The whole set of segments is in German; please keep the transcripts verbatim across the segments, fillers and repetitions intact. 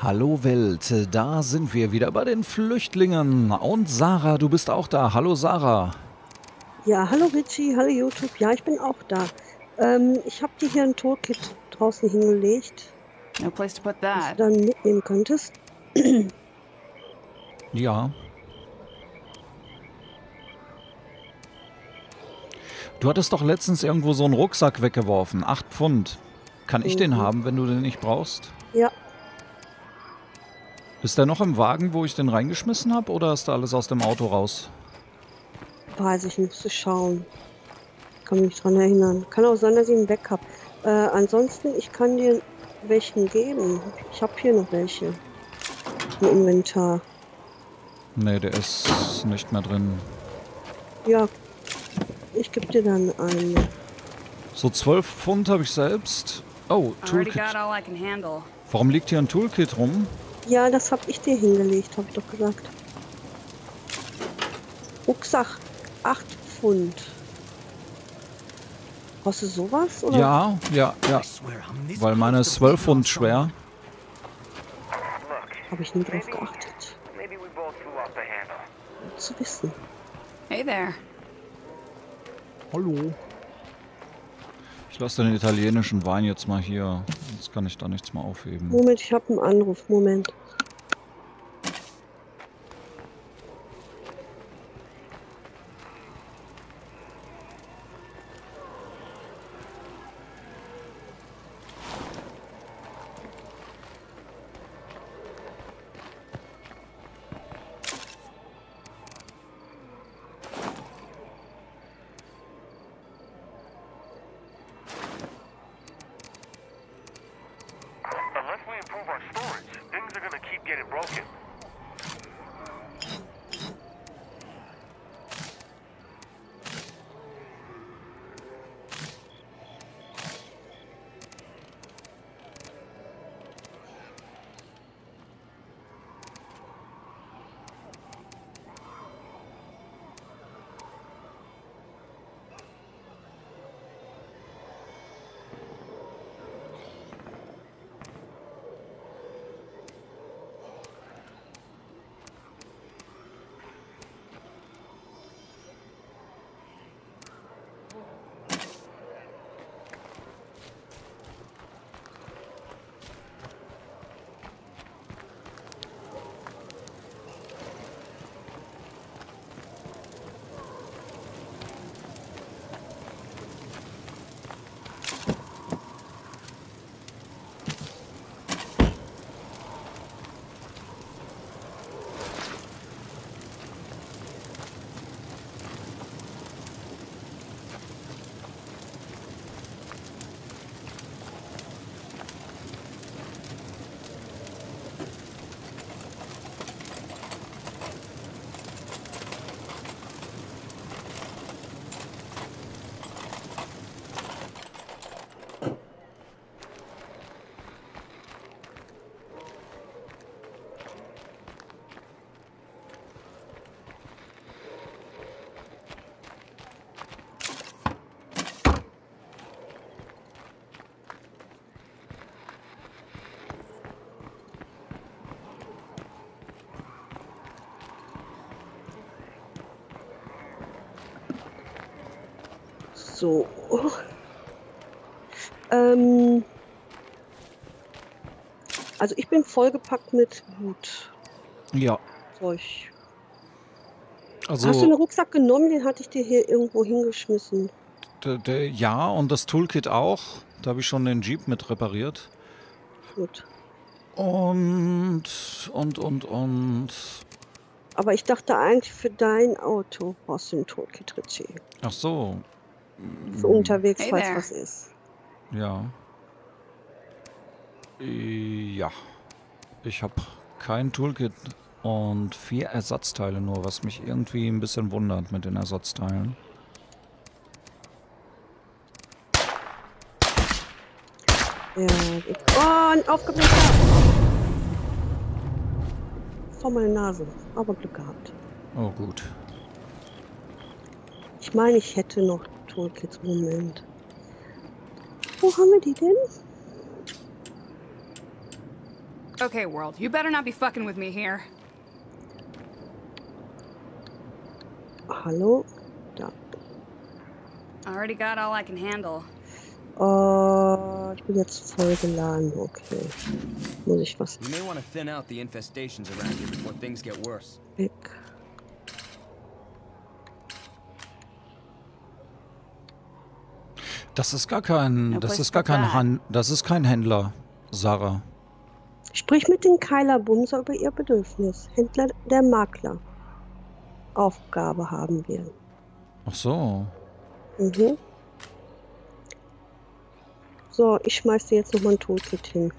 Hallo Welt, da sind wir wieder bei den Flüchtlingen. Und Sarah, du bist auch da. Hallo Sarah. Ja, hallo Richie, hallo YouTube. Ja, ich bin auch da. Ähm, ich habe dir hier ein Toolkit draußen hingelegt. No place to put that. Was du dann mitnehmen könntest. Ja. Du hattest doch letztens irgendwo so einen Rucksack weggeworfen. Acht Pfund. Kann ich mhm. den haben, wenn du den nicht brauchst? Ja. Ist der noch im Wagen, wo ich den reingeschmissen habe, oder ist da alles aus dem Auto raus? Weiß ich, müsste schauen. Kann mich dran erinnern. Kann auch sein, dass ich ihn weg habe. Äh, ansonsten, ich kann dir welchen geben. Ich habe hier noch welche im Inventar. Ne, der ist nicht mehr drin. Ja, ich gebe dir dann einen. So zwölf Pfund habe ich selbst. Oh, Toolkit. Warum liegt hier ein Toolkit rum? Ja, das habe ich dir hingelegt, habe ich doch gesagt. Rucksack, acht Pfund. Brauchst du sowas? Oder? Ja, ja, ja. Weil meine ist zwölf Pfund schwer. Habe ich nie drauf geachtet. Gut zu wissen. Hey there. Hallo. Ich lasse den italienischen Wein jetzt mal hier. Jetzt kann ich da nichts mehr aufheben. Moment, ich habe einen Anruf. Moment. So. Ähm, also ich bin vollgepackt mit Gut. Ja. Zeug. Also, hast du einen Rucksack genommen? Den hatte ich dir hier irgendwo hingeschmissen. Der, der, ja, und das Toolkit auch. Da habe ich schon den Jeep mit repariert. Gut. Und, und, und, und... Aber ich dachte eigentlich, für dein Auto brauchst du ein Toolkit, Richie. Ach so. Für unterwegs, hey, falls there. Was ist. Ja. Ja. Ich habe kein Toolkit und vier Ersatzteile nur, was mich irgendwie ein bisschen wundert mit den Ersatzteilen. Ja. Und aufgebläht. Vor meiner Nase. Aber Glück gehabt. Oh, gut. Ich meine, ich hätte noch Toolkits. Moment. Wo haben wir die denn? Okay, world, you better not be fucking with me here. Hallo? Da. I already got all I can handle. Oh, ich bin jetzt voll geladen. Okay. Muss ich was? You may want to thin out the infestations around here before things get worse. Weg. Das ist gar kein, das ist gar kein Han, das ist kein Händler, Sarah. Sprich mit den Keilerbumser über ihr Bedürfnis. Händler der Makler. Aufgabe haben wir. Ach so. Mhm. So, ich schmeiß dir jetzt nochmal ein Toolkit hin.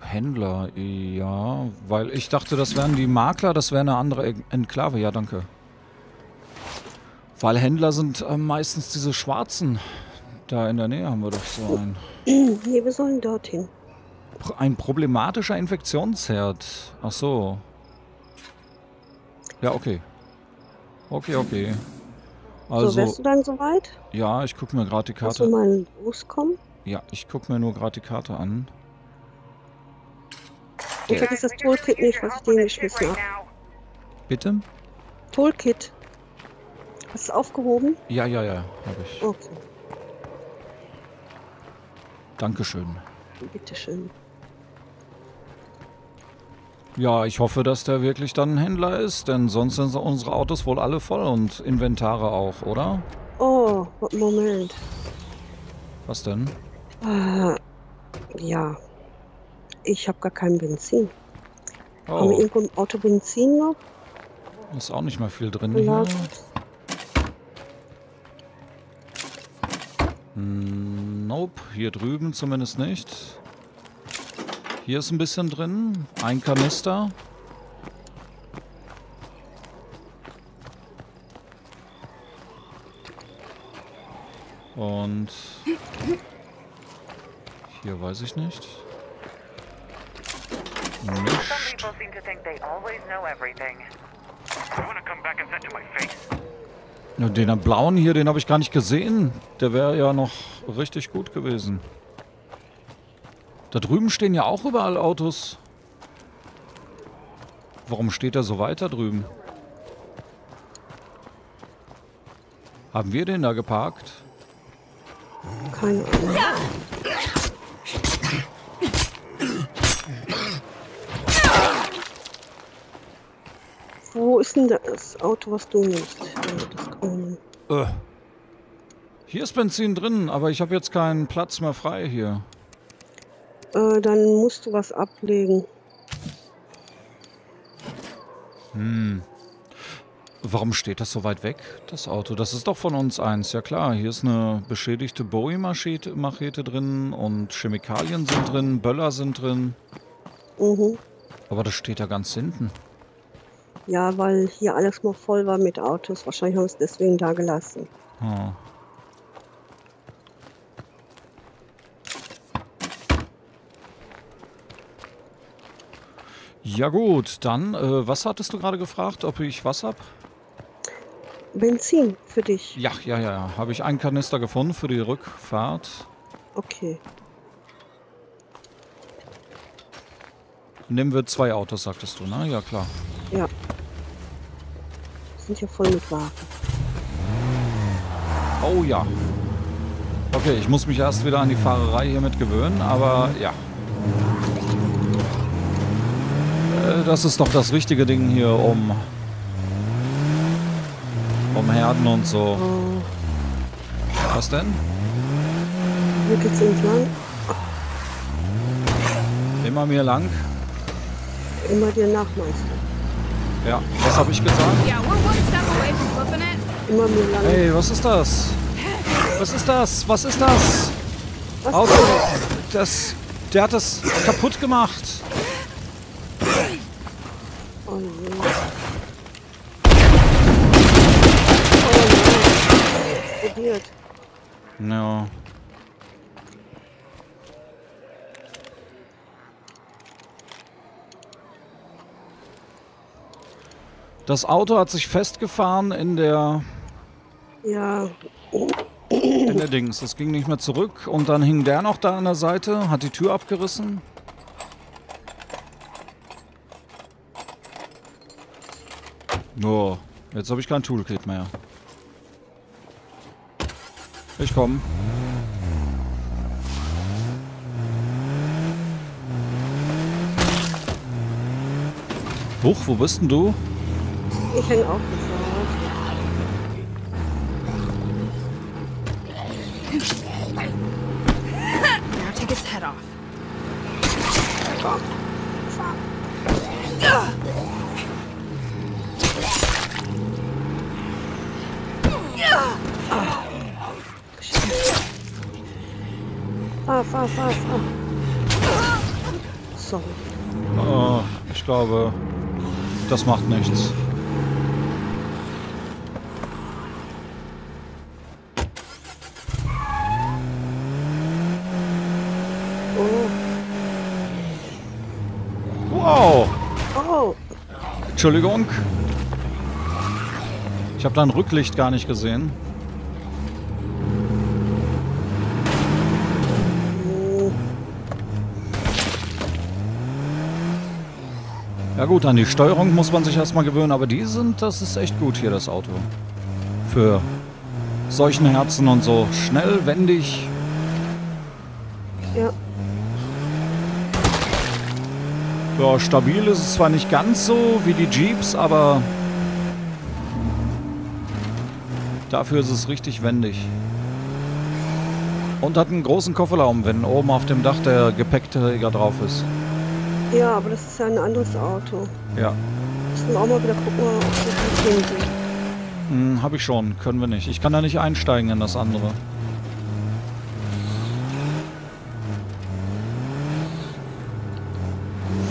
Händler, ja, weil ich dachte, das wären die Makler, das wäre eine andere Enklave. Ja, danke. Weil Händler sind äh, meistens diese Schwarzen. Da in der Nähe haben wir doch so einen. Nee, wir sollen dorthin. Ein problematischer Infektionsherd. Ach so. Ja, okay. Okay, okay. Also, so, wärst du dann soweit? Ja, ich gucke mir gerade die Karte an. Kannst du mal loskommen? Ja, ich gucke mir nur gerade die Karte an. Ich habe das Toolkit nicht, was ich denen geschmissen habe. Bitte? Toolkit. Hast du es aufgehoben? Ja, ja, ja, habe ich. Okay. Dankeschön. Bitteschön. Ja, ich hoffe, dass der wirklich dann ein Händler ist, denn sonst sind unsere Autos wohl alle voll und Inventare auch, oder? Oh, Moment. Was denn? Äh, ja. Ich habe gar kein Benzin. Oh. Haben wir irgendwo im Auto Benzin noch? Ist auch nicht mehr viel drin hier. Nope, hier drüben zumindest nicht. Hier ist ein bisschen drin. Ein Kanister. Und hier weiß ich nicht. Nicht. Den blauen hier, den habe ich gar nicht gesehen. Der wäre ja noch richtig gut gewesen. Da drüben stehen ja auch überall Autos. Warum steht er so weit da drüben? Haben wir den da geparkt? Keine Ahnung. Wo ist denn das Auto, was du nimmst? Äh. Hier ist Benzin drin, aber ich habe jetzt keinen Platz mehr frei hier. Dann musst du was ablegen. Hm. Warum steht das so weit weg, das Auto? Das ist doch von uns eins. Ja klar, hier ist eine beschädigte Bowie-Machete drin und Chemikalien sind drin, Böller sind drin. Mhm. Aber das steht ja ganz hinten. Ja, weil hier alles noch voll war mit Autos. Wahrscheinlich haben wir es deswegen da gelassen. Hm. Ja gut, dann, äh, was hattest du gerade gefragt, ob ich was hab? Benzin für dich. Ja, ja, ja, habe ich einen Kanister gefunden für die Rückfahrt. Okay. Nehmen wir zwei Autos, sagtest du, ne? Ja, klar. Ja. Sind ja voll mit Waren. Oh ja. Okay, ich muss mich erst wieder an die Fahrerei hiermit gewöhnen, aber ja. Das ist doch das richtige Ding hier um, um Herden und so. Oh. Was denn? Hier geht's entlang. Immer mir lang. Immer dir nach, meinst du? Ja, was habe ich gesagt? Immer mir lang. Hey, was ist das? Was ist das? Was ist das? Was? Auto, das, der hat das kaputt gemacht. Oh nein. Oh nein. Probiert. No. Das Auto hat sich festgefahren in der... Ja. In der Dings. Das ging nicht mehr zurück. Und dann hing der noch da an der Seite, hat die Tür abgerissen. Nur, oh, jetzt habe ich kein Toolkit mehr. Ich komme. Huch, wo bist denn du? Ich häng auch nicht so. Now take his head off. Ah, fahr, fahr, fahr. Sorry. Oh, ich glaube, das macht nichts. Oh. Wow. Oh. Entschuldigung. Ich habe dein Rücklicht gar nicht gesehen. Ja gut, an die Steuerung muss man sich erstmal gewöhnen, aber die sind, das ist echt gut hier, das Auto. Für solchen Herzen und so. Schnell, wendig. Ja. Ja, stabil ist es zwar nicht ganz so wie die Jeeps, aber dafür ist es richtig wendig. Und hat einen großen Kofferraum, wenn oben auf dem Dach der Gepäckträger drauf ist. Ja, aber das ist ja ein anderes Auto. Ja. Müssen wir auch mal wieder gucken, ob wir das finden. Hm, hab ich schon. Können wir nicht. Ich kann da nicht einsteigen in das andere.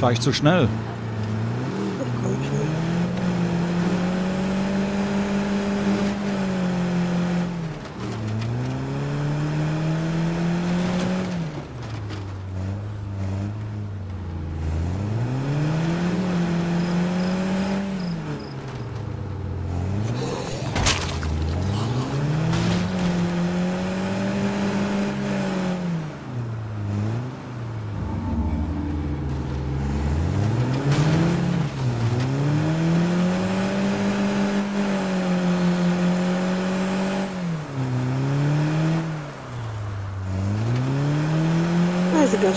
Fahr ich zu schnell? Ach komm schon.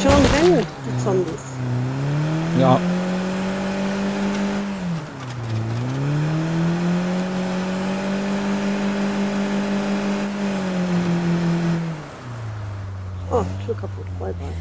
Rennen, die Zombies. Ja. Oh, Tür kaputt. Bye, bye.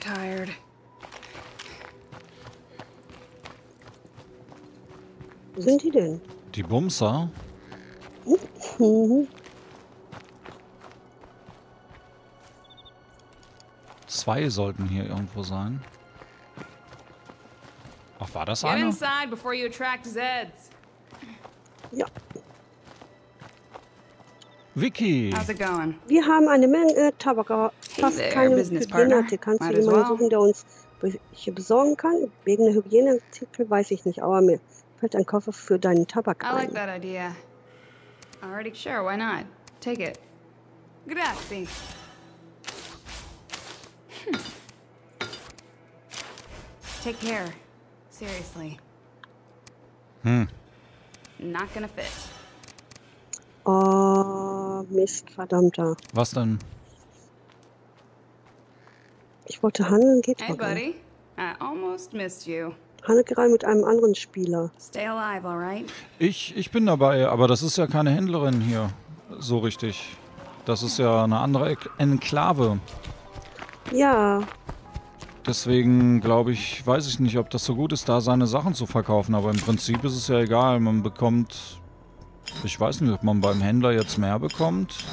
Tired. Wo sind die denn? Die Bumser? Zwei sollten hier irgendwo sein. Ach, war das einer? Ja. Vicky. How's it going? Wir haben eine Menge Tabak, aber fast keine Hygiene. Hier kannst du jemanden suchen, der uns hier besorgen kann. Wegen der Hygieneartikel weiß ich nicht, aber mir fällt ein Koffer für deinen Tabak ein. I like that idea. Already sure, why not? Take it. Grazie. Hm. Take care. Seriously. Hm. Not gonna fit. Oh, Mist, verdammter. Was denn? Ich wollte handeln, geht hey, buddy. I almost missed you. Handel gerade mit einem anderen Spieler. Stay alive, alright? Ich, ich bin dabei, aber das ist ja keine Händlerin hier. So richtig. Das ist ja eine andere Enklave. Ja. Deswegen glaube ich, weiß ich nicht, ob das so gut ist, da seine Sachen zu verkaufen. Aber im Prinzip ist es ja egal. Man bekommt... Ich weiß nicht, ob man beim Händler jetzt mehr bekommt.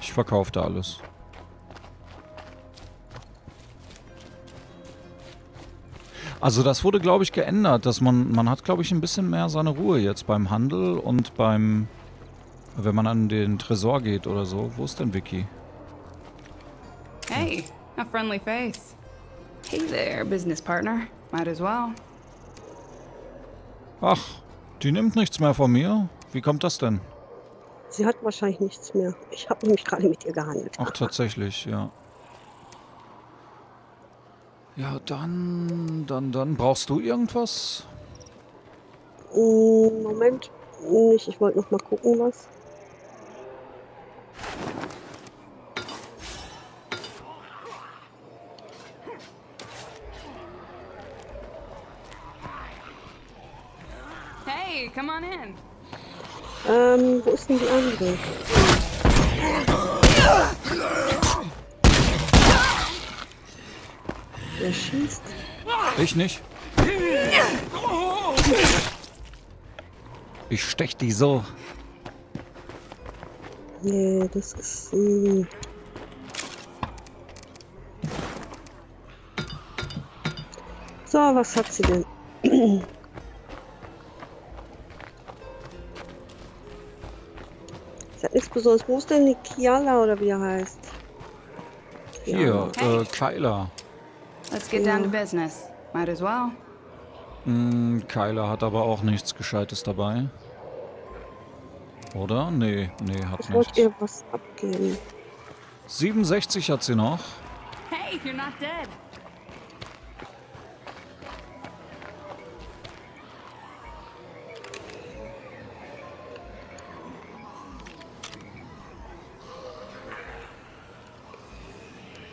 Ich verkaufe da alles. Also das wurde, glaube ich, geändert, dass man, man hat, glaube ich, ein bisschen mehr seine Ruhe jetzt beim Handel und beim, wenn man an den Tresor geht oder so. Wo ist denn Vicky? Hey, a friendly face. Hey there, business partner. Might as well. Ach, die nimmt nichts mehr von mir? Wie kommt das denn? Sie hat wahrscheinlich nichts mehr. Ich habe nämlich gerade mit ihr gehandelt. Ach, tatsächlich, ja. Ja, dann, dann, dann. Brauchst du irgendwas? Moment, nicht. Ich wollte noch mal gucken, was. Hey, come on in. Ähm, wo ist denn die andere? Er schießt. Ich nicht. Ich stech die so. Nee, das ist... Mh. So, was hat sie denn? Sie hat nichts Besonderes. Wo ist denn die Kiala oder wie er heißt? Hier, hey. äh, Kyla. Let's get down to business. Might as well. Mm, Kyla hat aber auch nichts Gescheites dabei. Oder? Nee, nee, hat ich nichts. Ich wollte ihr was abgeben. siebenundsechzig hat sie noch. Hey, you're not dead.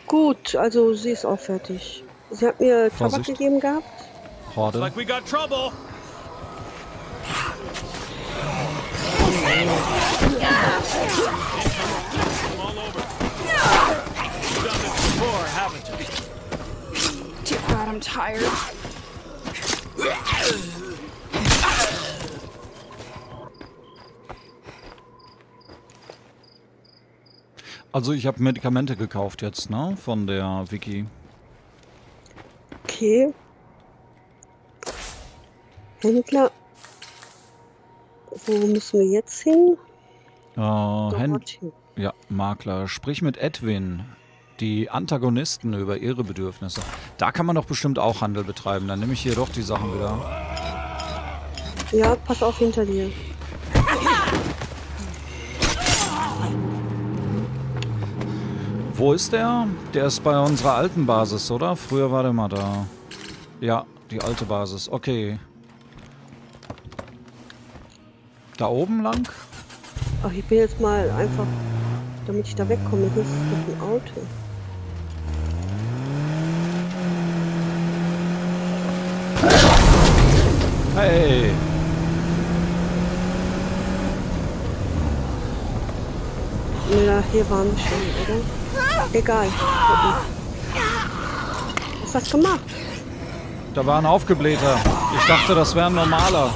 Gut, also sie ist auch fertig. Sie hat mir Vorsicht. Tabak gegeben gehabt. Horde. Like we got trouble. God, I'm tired. Also ich habe Medikamente gekauft jetzt, ne? Von der Wiki. Okay. Händler. Wo müssen wir jetzt hin? Uh, Händ ja, Makler. Sprich mit Edwin. Die Antagonisten über ihre Bedürfnisse. Da kann man doch bestimmt auch Handel betreiben. Dann nehme ich hier doch die Sachen wieder. Ja, pass auf hinter dir. Wo ist der? Der ist bei unserer alten Basis, oder? Früher war der mal da. Ja, die alte Basis. Okay. Da oben lang? Ach, ich bin jetzt mal einfach, damit ich da wegkomme. Hier ist noch ein Auto. Hey! Ja, hier waren wir schon, oder? Egal. Was hast du gemacht? Da waren Aufgeblähter. Ich dachte, das wären normaler.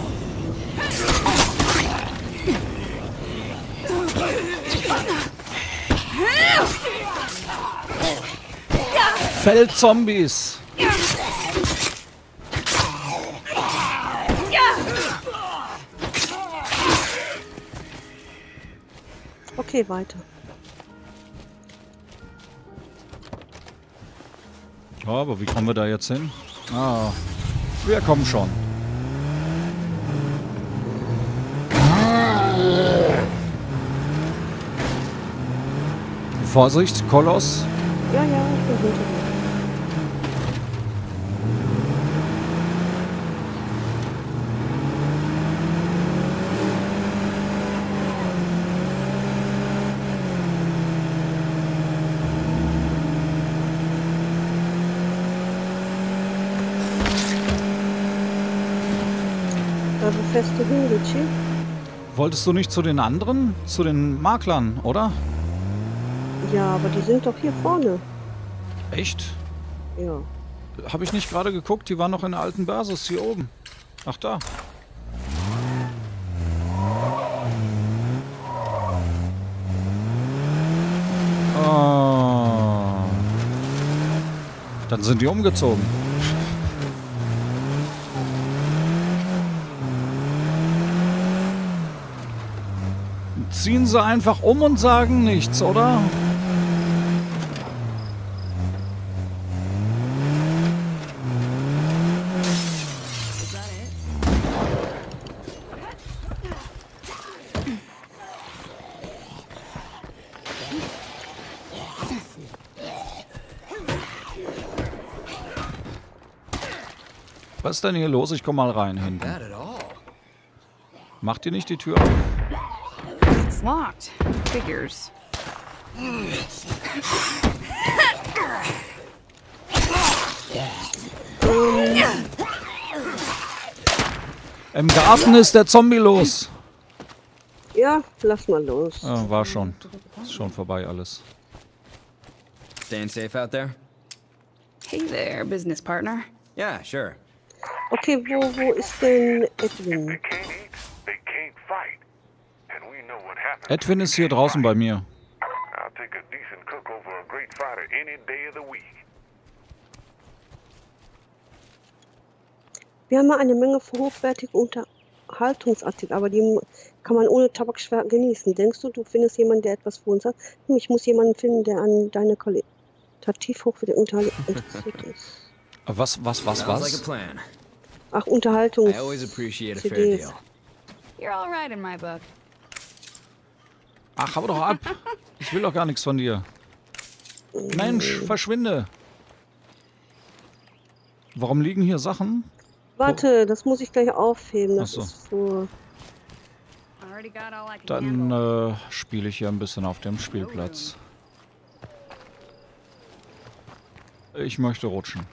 Feldzombies. Okay, weiter. Aber wie kommen wir da jetzt hin? Ah, wir kommen schon. Vorsicht, Koloss. Ja, ja, ich bin gut. Wolltest du nicht zu den anderen? Zu den Maklern, oder? Ja, aber die sind doch hier vorne. Echt? Ja. Habe ich nicht gerade geguckt? Die waren noch in der alten Basis hier oben. Ach, da. Oh. Dann sind die umgezogen. Ziehen sie einfach um und sagen nichts, oder? Was ist denn hier los? Ich komm mal rein hinten. Macht ihr nicht die Tür auf? It's locked. Figures. Im Garten ist der Zombie los. Ja, lass mal los. Oh, war schon. Ist schon vorbei alles. Staying safe out there? Hey there, business partner. Yeah, sure. Okay, wo, wo ist denn Edwin? Edwin ist hier draußen bei mir. Wir haben eine Menge hochwertige Unterhaltungsartikel, aber die kann man ohne Tabak schwer genießen. Denkst du, du findest jemanden, der etwas für uns hat? Hm, ich muss jemanden finden, der an deiner qualitativ hochwertigen Unterhaltung interessiert ist. Was, was, was, was? Ach, Unterhaltung. C Ds. Ach, hau doch ab. Ich will doch gar nichts von dir. Mensch, verschwinde. Warum liegen hier Sachen? Warte, das muss ich gleich aufheben. Das so. ist so. Dann äh, spiele ich hier ein bisschen auf dem Spielplatz. Ich möchte rutschen.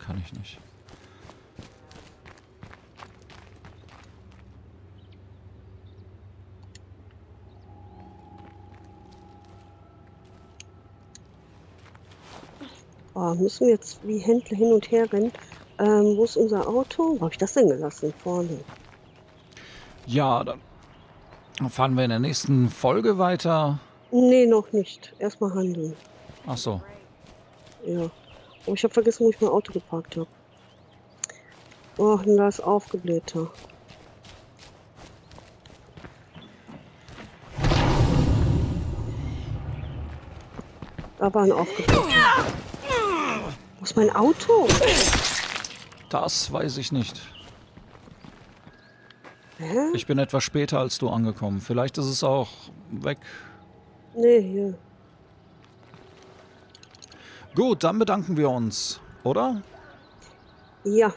Kann ich nicht. Oh, müssen wir jetzt wie Händler hin und her rennen. Ähm, wo ist unser Auto? Wo habe ich das denn gelassen? Vorne. Ja, dann fahren wir in der nächsten Folge weiter. Nee, noch nicht. Erstmal handeln. Ach so. Ja. Aber ich habe vergessen, wo ich mein Auto geparkt habe. Oh, da ist aufgeblähter. Da war ein aufgeblähter. Wo ist mein Auto? Das weiß ich nicht. Hä? Ich bin etwas später als du angekommen. Vielleicht ist es auch weg. Nee, hier. Gut, dann bedanken wir uns, oder? Ja.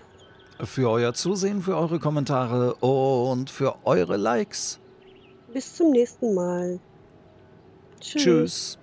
Für euer Zusehen, für eure Kommentare und für eure Likes. Bis zum nächsten Mal. Tschüss. Tschüss.